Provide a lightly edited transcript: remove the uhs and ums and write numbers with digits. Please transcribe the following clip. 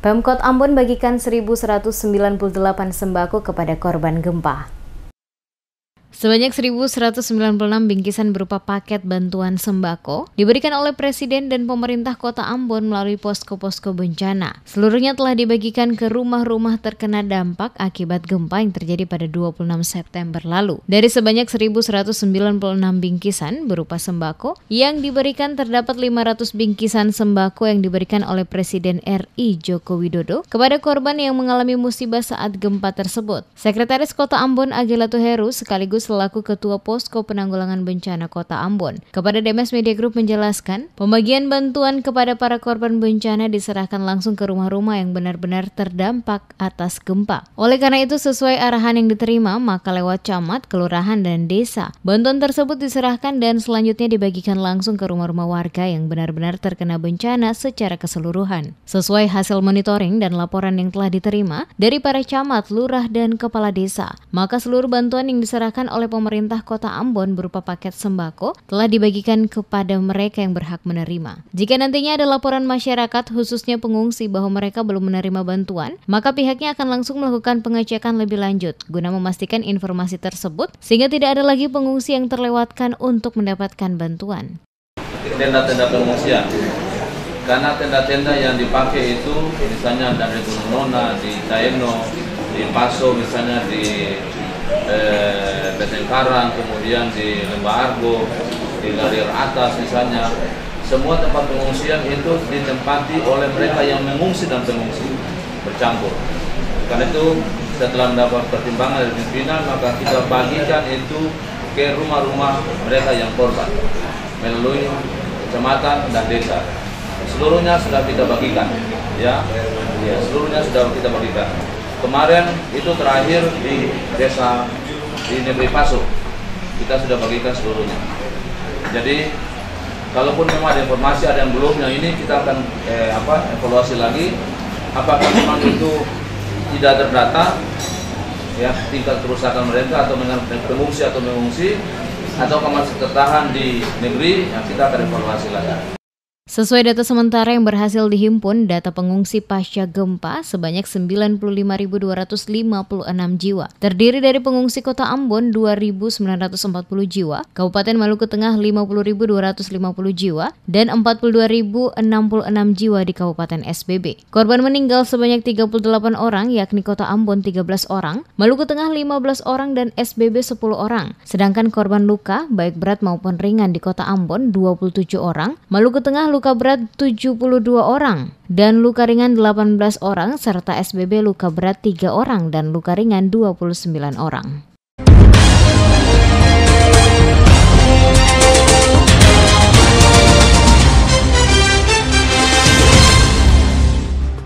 Pemkot Ambon bagikan 1.198 sembako kepada korban gempa. Sebanyak 1.196 bingkisan berupa paket bantuan sembako diberikan oleh Presiden dan pemerintah Kota Ambon melalui posko-posko bencana. Seluruhnya telah dibagikan ke rumah-rumah terkena dampak akibat gempa yang terjadi pada 26 September lalu. Dari sebanyak 1.196 bingkisan berupa sembako yang diberikan, terdapat 500 bingkisan sembako yang diberikan oleh Presiden RI Joko Widodo kepada korban yang mengalami musibah saat gempa tersebut. Sekretaris Kota Ambon Aghila Tuheru sekaligus selaku Ketua Posko Penanggulangan Bencana Kota Ambon kepada DMS Media Group menjelaskan, pembagian bantuan kepada para korban bencana diserahkan langsung ke rumah-rumah yang benar-benar terdampak atas gempa. Oleh karena itu, sesuai arahan yang diterima, maka lewat camat, kelurahan, dan desa, bantuan tersebut diserahkan dan selanjutnya dibagikan langsung ke rumah-rumah warga yang benar-benar terkena bencana secara keseluruhan. Sesuai hasil monitoring dan laporan yang telah diterima dari para camat, lurah, dan kepala desa, maka seluruh bantuan yang diserahkan oleh pemerintah Kota Ambon berupa paket sembako telah dibagikan kepada mereka yang berhak menerima. Jika nantinya ada laporan masyarakat khususnya pengungsi bahwa mereka belum menerima bantuan, maka pihaknya akan langsung melakukan pengecekan lebih lanjut guna memastikan informasi tersebut sehingga tidak ada lagi pengungsi yang terlewatkan untuk mendapatkan bantuan. Tenda-tenda pengungsian, karena tenda-tenda yang dipakai itu misalnya dari Gunung Nona, di Daeno, di Paso, misalnya di Bentengkarang, kemudian di Lembah Argo, di Galir Atas misalnya, semua tempat pengungsian itu ditempati oleh mereka yang mengungsi dan pengungsi bercampur. Karena itu setelah mendapat pertimbangan dari pimpinan, maka kita bagikan itu ke rumah-rumah mereka yang korban melalui kecamatan dan desa. Seluruhnya sudah kita bagikan, ya seluruhnya sudah kita bagikan. Kemarin itu terakhir di desa di negeri Pasu, kita sudah bagikan seluruhnya. Jadi kalaupun memang ada informasi ada yang belum, yang ini kita akan evaluasi lagi apakah memang itu tidak terdata, ya tingkat kerusakan mereka atau mengungsi atau masih tertahan di negeri, yang kita akan evaluasi lagi. Sesuai data sementara yang berhasil dihimpun, data pengungsi pasca gempa sebanyak 95.256 jiwa. Terdiri dari pengungsi Kota Ambon 2.940 jiwa, Kabupaten Maluku Tengah 50.250 jiwa, dan 42.066 jiwa di Kabupaten SBB. Korban meninggal sebanyak 38 orang, yakni Kota Ambon 13 orang, Maluku Tengah 15 orang, dan SBB 10 orang. Sedangkan korban luka, baik berat maupun ringan di Kota Ambon 27 orang, Maluku Tengah luka berat 72 orang dan luka ringan 18 orang, serta SBB luka berat 3 orang dan luka ringan 29 orang.